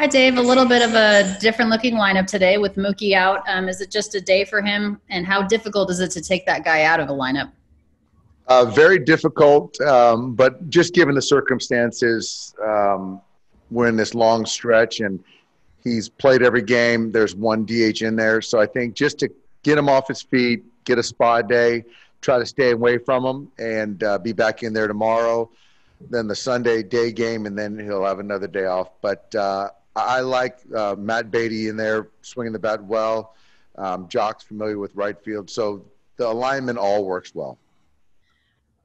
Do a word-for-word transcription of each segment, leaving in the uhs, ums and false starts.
Hi, Dave. A little bit of a different looking lineup today with Mookie out. Um, is it just a day for him? And how difficult is it to take that guy out of the lineup? Uh, very difficult, um, but just given the circumstances, um, we're in this long stretch and he's played every game. There's one D H in there. So I think just to get him off his feet, get a spa day, try to stay away from him, and uh, be back in there tomorrow, then the Sunday day game, and then he'll have another day off. But uh, I like uh, Matt Beatty in there, swinging the bat well. Um, Jock's familiar with right field. So the alignment all works well.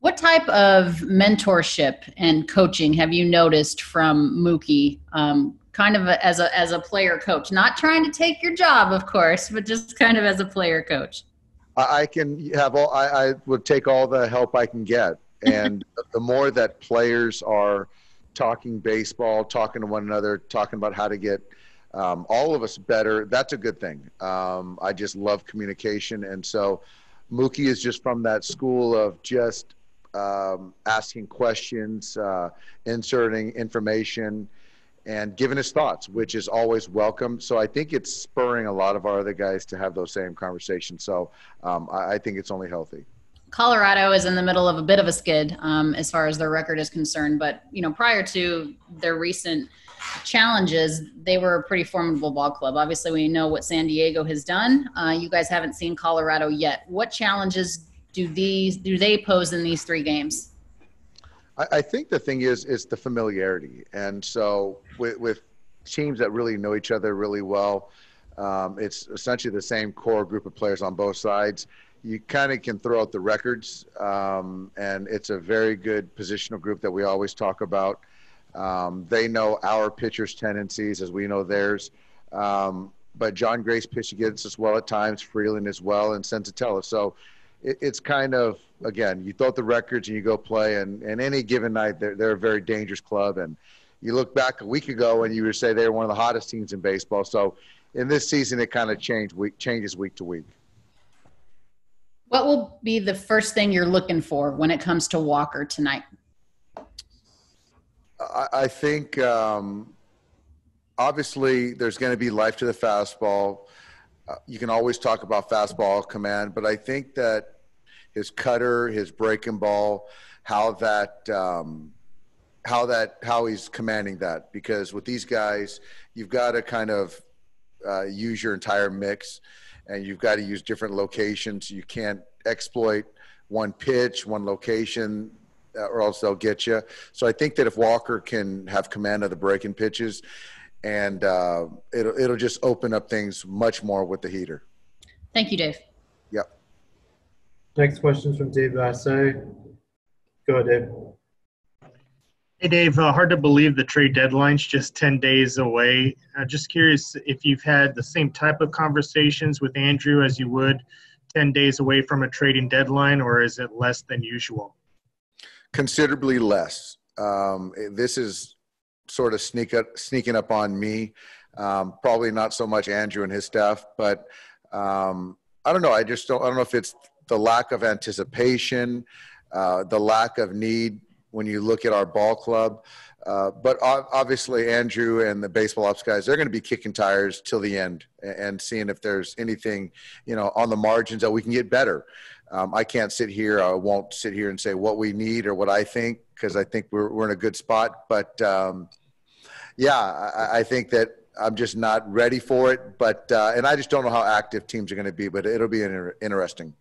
What type of mentorship and coaching have you noticed from Mookie, um, kind of a, as a as a player coach? Not trying to take your job, of course, but just kind of as a player coach. I can have all. I, I would take all the help I can get, and the more that players are talking baseball, talking to one another, talking about how to get um, all of us better, that's a good thing. Um, I just love communication, and so Mookie is just from that school of just. Um, asking questions, uh, inserting information, and giving his thoughts, which is always welcome. So I think it's spurring a lot of our other guys to have those same conversations. So um, I, I think it's only healthy. Colorado is in the middle of a bit of a skid um, as far as their record is concerned. But, you know, prior to their recent challenges, they were a pretty formidable ball club. Obviously, we know what San Diego has done. Uh, you guys haven't seen Colorado yet. What challenges Do these do they pose in these three games? I, I think the thing is is the familiarity, and so with, with teams that really know each other really well, um, it's essentially the same core group of players on both sides. You kind of can throw out the records, um, and it's a very good positional group that we always talk about. Um, they know our pitchers' tendencies as we know theirs, um, but John Gray's pitched against us well at times, Freeland as well, and Sensatella. So. It's kind of, again, you throw out the records and you go play, and, and any given night they're, they're a very dangerous club. And you look back a week ago and you would say they were one of the hottest teams in baseball. So in this season, it kind of changed week, changes week to week. What will be the first thing you're looking for when it comes to Walker tonight? I, I think um, obviously there's going to be life to the fastball. You can always talk about fastball command, but I think that his cutter, his breaking ball, how that, um, how that, how he's commanding that. Because with these guys, you've got to kind of uh, use your entire mix, and you've got to use different locations. You can't exploit one pitch, one location, or else they'll get you. So I think that if Walker can have command of the breaking pitches, and uh, it'll, it'll just open up things much more with the heater. Thank you, Dave. Yep. Next question's from Dave Vasso. Go ahead, Dave. Hey, Dave, uh, hard to believe the trade deadline's just ten days away. I'm just curious if you've had the same type of conversations with Andrew as you would ten days away from a trading deadline, or is it less than usual? Considerably less. Um, this is – sort of sneak up, sneaking up on me, um, probably not so much Andrew and his staff, but um, I don't know. I just don't, I don't know if it's the lack of anticipation, uh, the lack of need when you look at our ball club. Uh, but obviously Andrew and the baseball ops guys, they're going to be kicking tires till the end and seeing if there's anything, you know, on the margins that we can get better. Um, I can't sit here. I won't sit here and say what we need or what I think, because I think we're, we're in a good spot, but um, yeah, I, I think that I'm just not ready for it, but, uh, and I just don't know how active teams are going to be, but it'll be inter- interesting.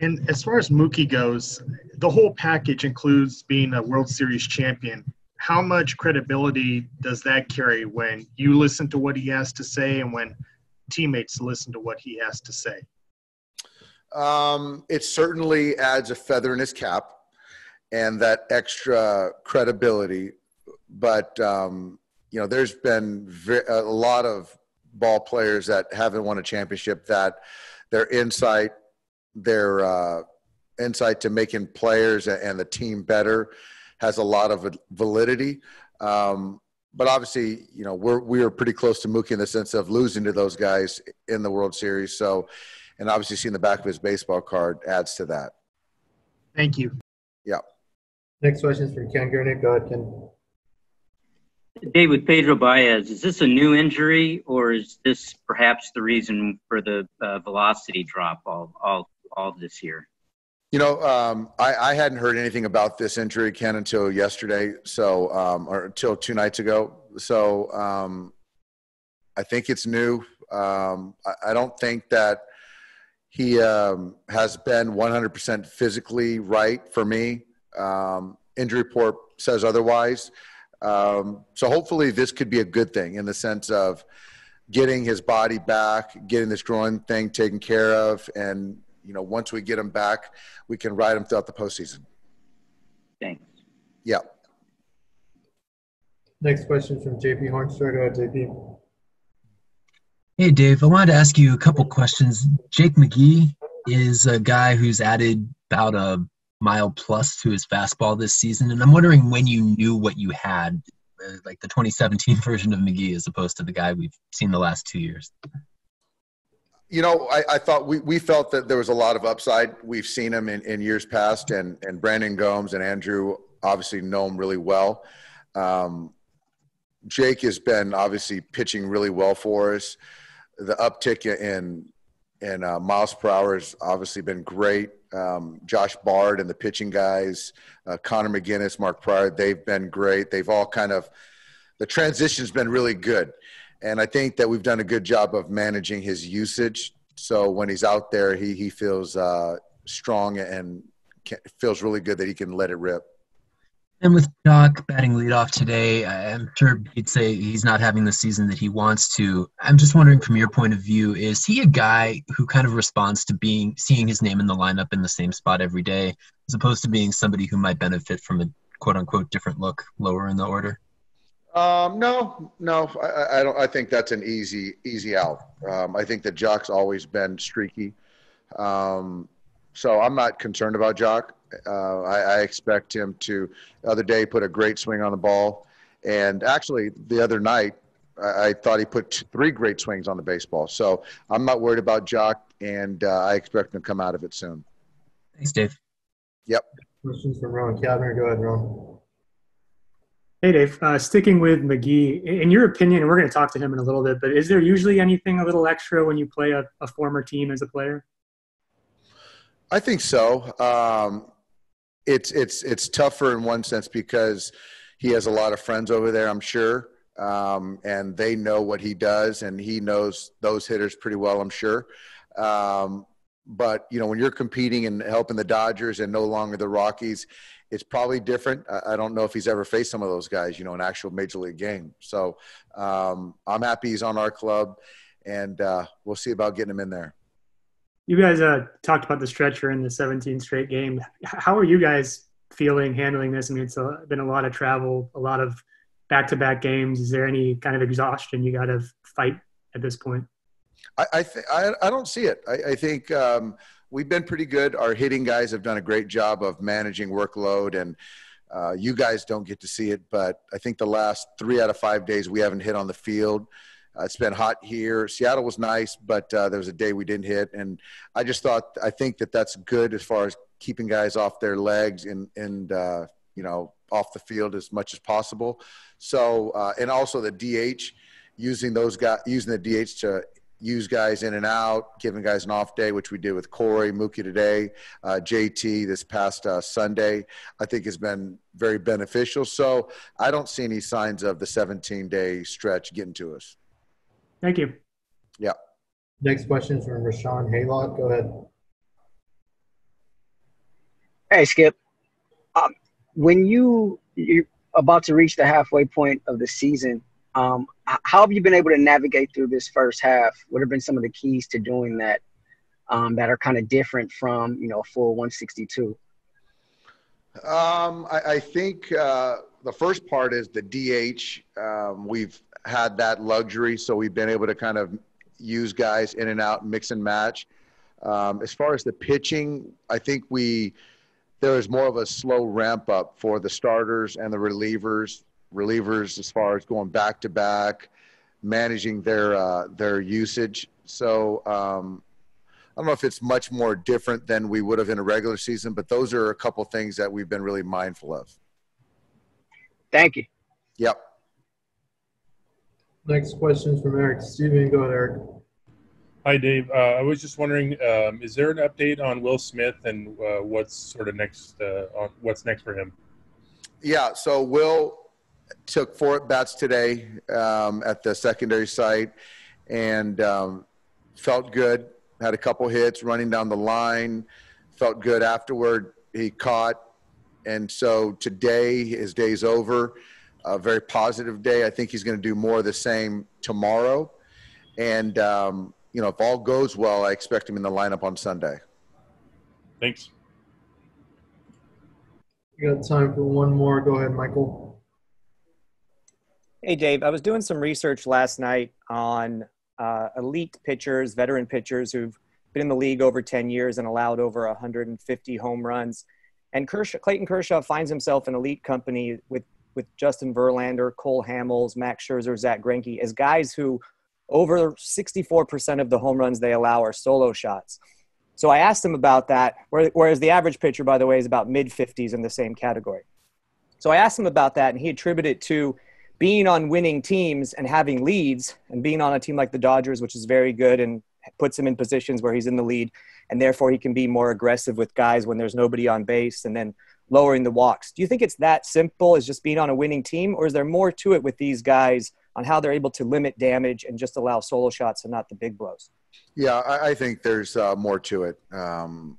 And as far as Mookie goes, the whole package includes being a World Series champion. How much credibility does that carry when you listen to what he has to say and when teammates listen to what he has to say? Um, it certainly adds a feather in his cap and that extra credibility. But, um, you know, there's been a lot of ball players that haven't won a championship that their insight, their uh, insight to making players and the team better has a lot of validity. Um, but obviously, you know, we're, we are pretty close to Mookie in the sense of losing to those guys in the World Series. So, and obviously seeing the back of his baseball card adds to that. Thank you. Yeah. Next question is from Ken Gernick. Go ahead, Ken. Dave, with Pedro Baez, is this a new injury, or is this perhaps the reason for the uh, velocity drop all all all this year? You know, um, I, I hadn't heard anything about this injury, Ken, until yesterday, so um, or until two nights ago. So um, I think it's new. Um, I, I don't think that he um, has been one hundred percent physically right for me. Um, injury report says otherwise. Um, so hopefully this could be a good thing in the sense of getting his body back, getting this groin thing taken care of. And, you know, once we get him back, we can ride him throughout the postseason. Thanks. Yeah. Next question from J P. Hornster. Go ahead, J P. Hey, Dave. I wanted to ask you a couple questions. Jake McGee is a guy who's added about a mile plus to his fastball this season, and I'm wondering when you knew what you had, like the twenty seventeen version of McGee as opposed to the guy we've seen the last two years. You know, I, I thought we, we felt that there was a lot of upside. We've seen him in, in years past, and, and Brandon Gomes and Andrew obviously know him really well. Um, Jake has been obviously pitching really well for us. The uptick in in uh, miles per hour has obviously been great. Um, Josh Bard and the pitching guys, uh, Connor McGinnis, Mark Pryor, they've been great. They've all kind of – the transition's been really good. And I think that we've done a good job of managing his usage. So when he's out there, he he feels uh, strong and can, feels really good that he can let it rip. And with Doc batting leadoff today, I'm sure he'd say he's not having the season that he wants to. I'm just wondering, from your point of view, is he a guy who kind of responds to being seeing his name in the lineup in the same spot every day, as opposed to being somebody who might benefit from a quote-unquote different look lower in the order? Um, no, no, I, I don't. I think that's an easy, easy out. Um, I think that Jock's always been streaky, um, so I'm not concerned about Jock. Uh, I, I expect him to, the other day, put a great swing on the ball. And actually, the other night, I, I thought he put two, three great swings on the baseball. So I'm not worried about Jock, and uh, I expect him to come out of it soon. Thanks, Dave. Yep. Questions from Rowan Cavener. Go ahead, Rowan. Hey, Dave. Uh, sticking with McGee, in your opinion, and we're going to talk to him in a little bit, but is there usually anything a little extra when you play a, a former team as a player? I think so. Um, It's it's it's tougher in one sense because he has a lot of friends over there, I'm sure, um, and they know what he does, and he knows those hitters pretty well, I'm sure. Um, but, you know, when you're competing and helping the Dodgers and no longer the Rockies, it's probably different. I, I don't know if he's ever faced some of those guys, you know, in an actual major league game. So um, I'm happy he's on our club, and uh, we'll see about getting him in there. You guys uh, talked about the stretcher in the seventeenth straight game. How are you guys feeling handling this? I mean, it's a, been a lot of travel, a lot of back-to-back games. Is there any kind of exhaustion you got to fight at this point? I I, th- I, I don't see it. I, I think um, we've been pretty good. Our hitting guys have done a great job of managing workload, and uh, you guys don't get to see it, but I think the last three out of five days we haven't hit on the field. It's been hot here. Seattle was nice, but uh, there was a day we didn't hit. And I just thought, I think that that's good as far as keeping guys off their legs and, and uh, you know, off the field as much as possible. So, uh, and also the D H, using those guys, using the D H to use guys in and out, giving guys an off day, which we did with Corey, Mookie today, uh, J T this past uh, Sunday, I think has been very beneficial. So I don't see any signs of the seventeen-day stretch getting to us. Thank you. Yeah. Next question from Rashawn Haylock. Go ahead. Hey, Skip. Um, when you, you're about to reach the halfway point of the season, um, how have you been able to navigate through this first half? What have been some of the keys to doing that um, that are kind of different from, you know, full one sixty-two? Um, I, I think uh, the first part is the D H. Um, we've – had that luxury, so we've been able to kind of use guys in and out, mix and match. Um, as far as the pitching, I think we there is more of a slow ramp up for the starters and the relievers. Relievers, as far as going back to back, managing their uh, their usage. So um, I don't know if it's much more different than we would have in a regular season, but those are a couple things that we've been really mindful of. Thank you. Yep. Next question is from Eric Steven. Go ahead, Eric. Hi, Dave. Uh, I was just wondering, um, is there an update on Will Smith and uh, what's sort of next? Uh, on what's next for him? Yeah. So Will took four at bats today um, at the secondary site and um, felt good. Had a couple hits running down the line. Felt good afterward. He caught, and so today his day's over. A very positive day. I think he's going to do more of the same tomorrow, and um, you know, if all goes well, I expect him in the lineup on Sunday. Thanks. We got time for one more. Go ahead, Michael. Hey, Dave. I was doing some research last night on uh, elite pitchers, veteran pitchers who've been in the league over ten years and allowed over one hundred fifty home runs. And Kershaw, Clayton Kershaw finds himself in elite company with, with Justin Verlander, Cole Hamels, Max Scherzer, Zach Greinke, as guys who over sixty-four percent of the home runs they allow are solo shots. So I asked him about that, whereas the average pitcher, by the way, is about mid fifties in the same category. So I asked him about that, and he attributed it to being on winning teams and having leads and being on a team like the Dodgers, which is very good and puts him in positions where he's in the lead, and therefore he can be more aggressive with guys when there's nobody on base and then lowering the walks. Do you think it's that simple as just being on a winning team, or is there more to it with these guys on how they're able to limit damage and just allow solo shots and not the big blows? Yeah, I, I think there's uh, more to it. Um,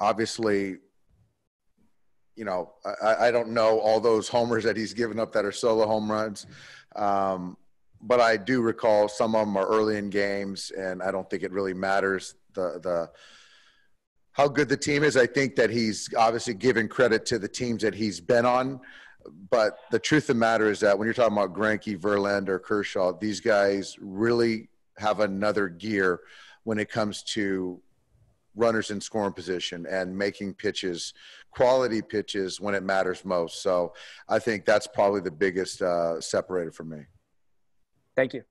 obviously, you know, I, I don't know all those homers that he's given up that are solo home runs. Um, But I do recall some of them are early in games, and I don't think it really matters the the how good the team is. I think that he's obviously given credit to the teams that he's been on. But the truth of the matter is that when you're talking about Greinke, Verlander, Kershaw, these guys really have another gear when it comes to runners in scoring position and making pitches, quality pitches, when it matters most. So I think that's probably the biggest uh, separator for me. Thank you.